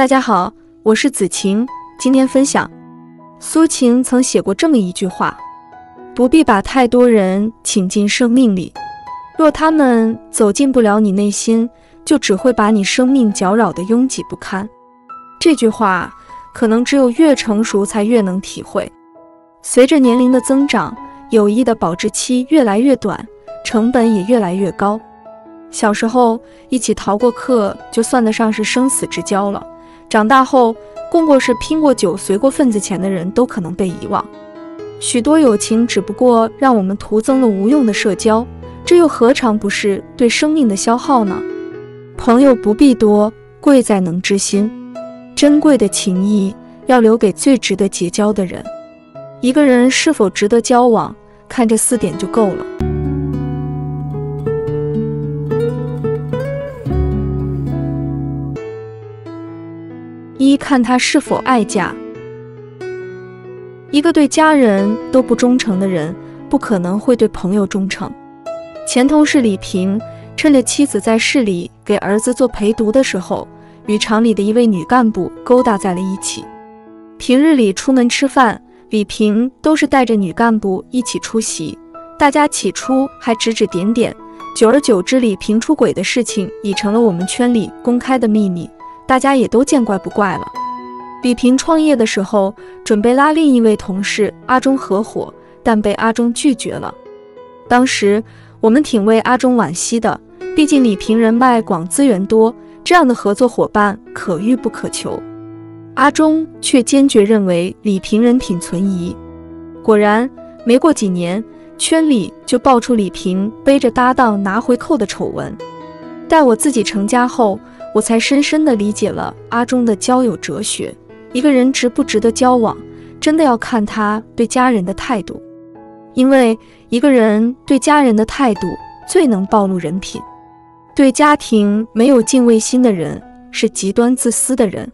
大家好，我是子晴，今天分享。苏秦曾写过这么一句话：不必把太多人请进生命里，若他们走进不了你内心，就只会把你生命搅扰得拥挤不堪。这句话可能只有越成熟才越能体会。随着年龄的增长，友谊的保质期越来越短，成本也越来越高。小时候一起逃过课，就算得上是生死之交了。长大后，共过事、拼过酒、随过份子钱的人都可能被遗忘。许多友情只不过让我们徒增了无用的社交，这又何尝不是对生命的消耗呢？朋友不必多，贵在能知心。珍贵的情谊要留给最值得结交的人。一个人是否值得交往，看这4点就够了。一、看他是否爱家。一个对家人都不忠诚的人，不可能会对朋友忠诚。前同事李平趁着妻子在市里给儿子做陪读的时候，与厂里的一位女干部勾搭在了一起。平日里出门吃饭，李平都是带着女干部一起出席，大家起初还指指点点，久而久之，李平出轨的事情已成了我们圈里公开的秘密。大家也都见怪不怪了。李平创业的时候，准备拉另一位同事阿忠合伙，但被阿忠拒绝了。当时我们挺为阿忠惋惜的，毕竟李平人脉广，资源多，这样的合作伙伴可遇不可求。阿忠却坚决认为李平人品存疑。果然，没过几年，圈里就爆出李平背着搭档拿回扣的丑闻。待我自己成家后，我才深深地理解了阿忠的交友哲学。一个人值不值得交往，真的要看他对家人的态度，因为一个人对家人的态度最能暴露人品。对家庭没有敬畏心的人，是极端自私的人。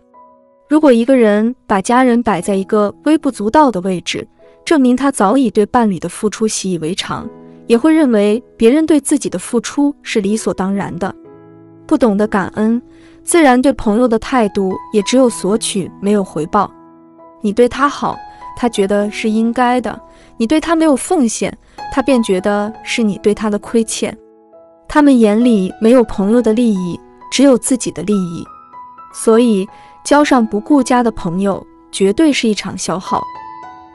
如果一个人把家人摆在一个微不足道的位置，证明他早已对伴侣的付出习以为常，也会认为别人对自己的付出是理所当然的。不懂得感恩，自然对朋友的态度也只有索取，没有回报。你对他好，他觉得是应该的；你对他没有奉献，他便觉得是你对他的亏欠。他们眼里没有朋友的利益，只有自己的利益。所以，交上不顾家的朋友，绝对是一场消耗。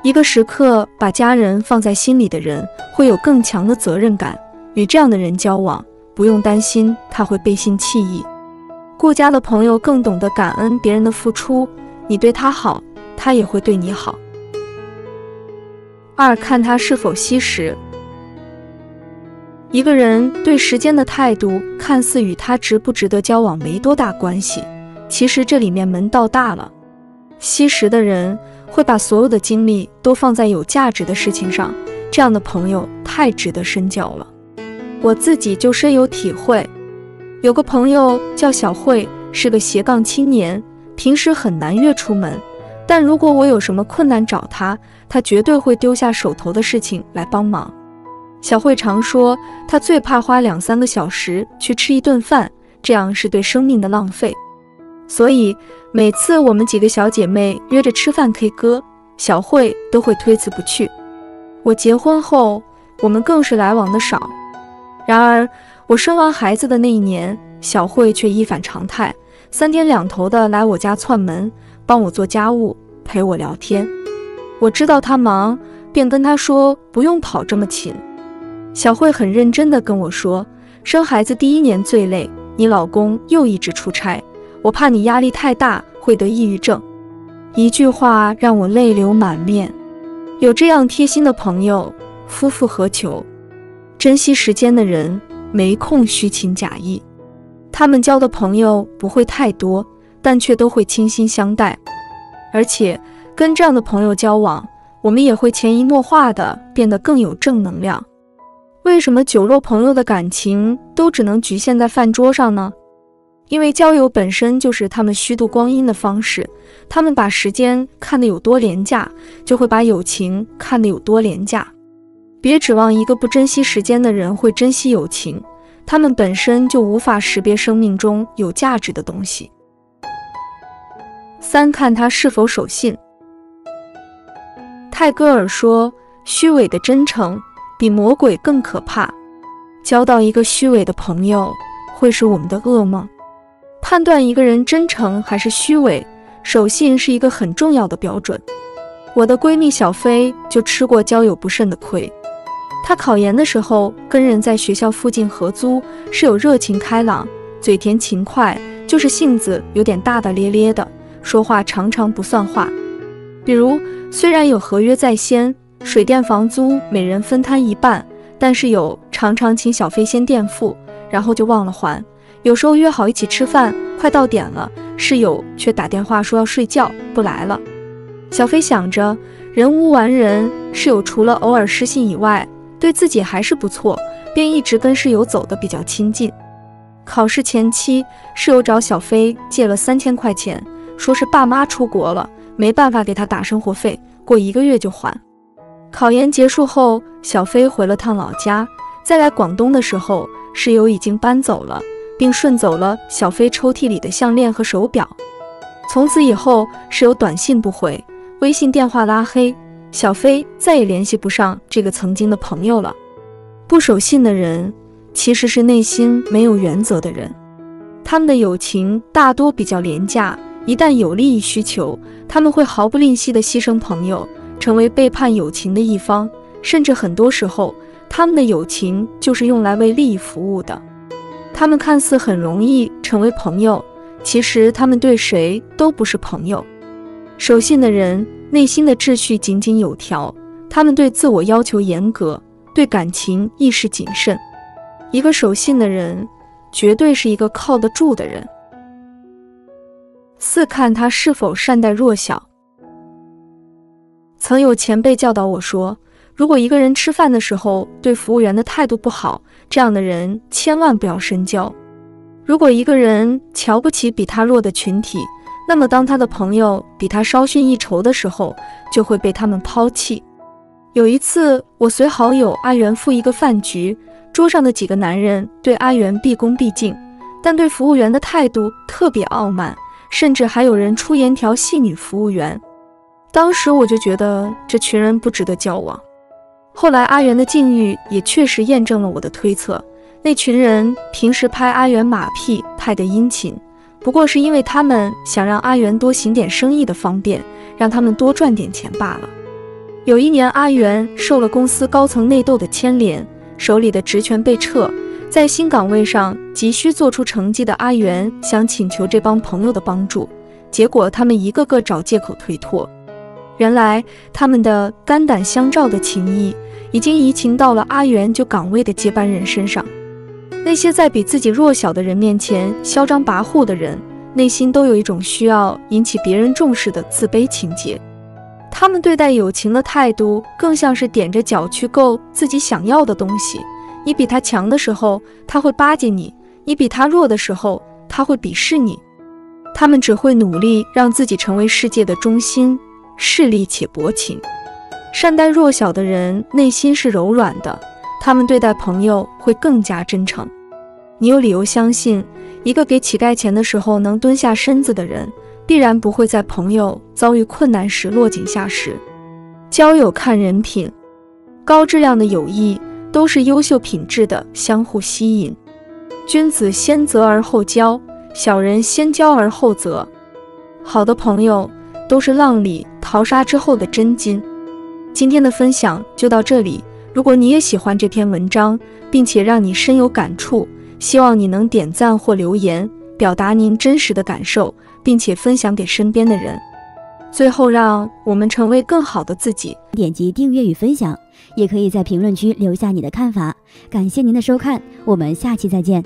一个时刻把家人放在心里的人，会有更强的责任感。与这样的人交往，不用担心他会背信弃义。顾家的朋友更懂得感恩别人的付出，你对他好，他也会对你好。2、看他是否惜时。一个人对时间的态度，看似与他值不值得交往没多大关系，其实这里面门道大了。惜时的人会把所有的精力都放在有价值的事情上，这样的朋友太值得深交了。我自己就深有体会。有个朋友叫小慧，是个斜杠青年，平时很难约出门，但如果我有什么困难找他，他绝对会丢下手头的事情来帮忙。小慧常说，他最怕花2、3个小时去吃一顿饭，这样是对生命的浪费。所以每次我们几个小姐妹约着吃饭 K 歌，小慧都会推辞不去。我结婚后，我们更是来往的少。然而我生完孩子的那一年，小慧却一反常态，3天2头的来我家串门，帮我做家务，陪我聊天。我知道她忙，便跟她说不用跑这么勤。小慧很认真地跟我说，生孩子第1年最累，你老公又一直出差，我怕你压力太大会得抑郁症。一句话让我泪流满面。有这样贴心的朋友，夫复何求？珍惜时间的人没空虚情假意，他们交的朋友不会太多，但却都会倾心相待。而且跟这样的朋友交往，我们也会潜移默化的变得更有正能量。为什么酒肉朋友的感情都只能局限在饭桌上呢？因为交友本身就是他们虚度光阴的方式，他们把时间看得有多廉价，就会把友情看得有多廉价。别指望一个不珍惜时间的人会珍惜友情，他们本身就无法识别生命中有价值的东西。三、看他是否守信。泰戈尔说：“虚伪的真诚比魔鬼更可怕。交到一个虚伪的朋友，会是我们的噩梦。”判断一个人真诚还是虚伪，守信是一个很重要的标准。我的闺蜜小飞就吃过交友不慎的亏。她考研的时候跟人在学校附近合租，室友热情开朗，嘴甜勤快，就是性子有点大大咧咧的，说话常常不算话。比如，虽然有合约在先，水电房租每人分摊一半，但室友常常请小飞先垫付，然后就忘了还。有时候约好一起吃饭，快到点了，室友却打电话说要睡觉，不来了。小飞想着，人无完人，室友除了偶尔失信以外，对自己还是不错，便一直跟室友走得比较亲近。考试前期，室友找小飞借了3000块钱，说是爸妈出国了，没办法给他打生活费，过1个月就还。考研结束后，小飞回了趟老家，再来广东的时候，室友已经搬走了，并顺走了小飞抽屉里的项链和手表。从此以后，室友短信不回，微信电话拉黑，小飞再也联系不上这个曾经的朋友了。不守信的人其实是内心没有原则的人，他们的友情大多比较廉价，一旦有利益需求，他们会毫不吝惜地牺牲朋友，成为背叛友情的一方，甚至很多时候他们的友情就是用来为利益服务的。他们看似很容易成为朋友，其实他们对谁都不是朋友。守信的人内心的秩序井井有条，他们对自我要求严格，对感情亦是谨慎。一个守信的人绝对是一个靠得住的人。4、看他是否善待弱小。曾有前辈教导我说，如果一个人吃饭的时候对服务员的态度不好，这样的人千万不要深交。如果一个人瞧不起比他弱的群体，那么当他的朋友比他稍逊一筹的时候，就会被他们抛弃。有一次，我随好友阿元赴一个饭局，桌上的几个男人对阿元毕恭毕敬，但对服务员的态度特别傲慢，甚至还有人出言调戏女服务员。当时我就觉得这群人不值得交往。后来阿元的境遇也确实验证了我的推测，那群人平时拍阿元马屁拍得殷勤，不过是因为他们想让阿元多行点生意的方便，让他们多赚点钱罢了。有一年，阿元受了公司高层内斗的牵连，手里的职权被撤，在新岗位上急需做出成绩的阿元想请求这帮朋友的帮助，结果他们一个个找借口推脱。原来他们的肝胆相照的情谊已经移情到了阿元就岗位的接班人身上。那些在比自己弱小的人面前嚣张跋扈的人，内心都有一种需要引起别人重视的自卑情结。他们对待友情的态度更像是踮着脚去够自己想要的东西，你比他强的时候，他会巴结你，你比他弱的时候，他会鄙视你。他们只会努力让自己成为世界的中心，势利且薄情。善待弱小的人内心是柔软的，他们对待朋友会更加真诚。你有理由相信，一个给乞丐钱的时候能蹲下身子的人，必然不会在朋友遭遇困难时落井下石。交友看人品，高质量的友谊都是优秀品质的相互吸引。君子先择而后交，小人先交而后择。好的朋友都是浪里淘沙之后的真金。今天的分享就到这里。如果你也喜欢这篇文章，并且让你深有感触，希望你能点赞或留言，表达您真实的感受，并且分享给身边的人。最后，让我们成为更好的自己。点击订阅与分享，也可以在评论区留下你的看法。感谢您的收看，我们下期再见。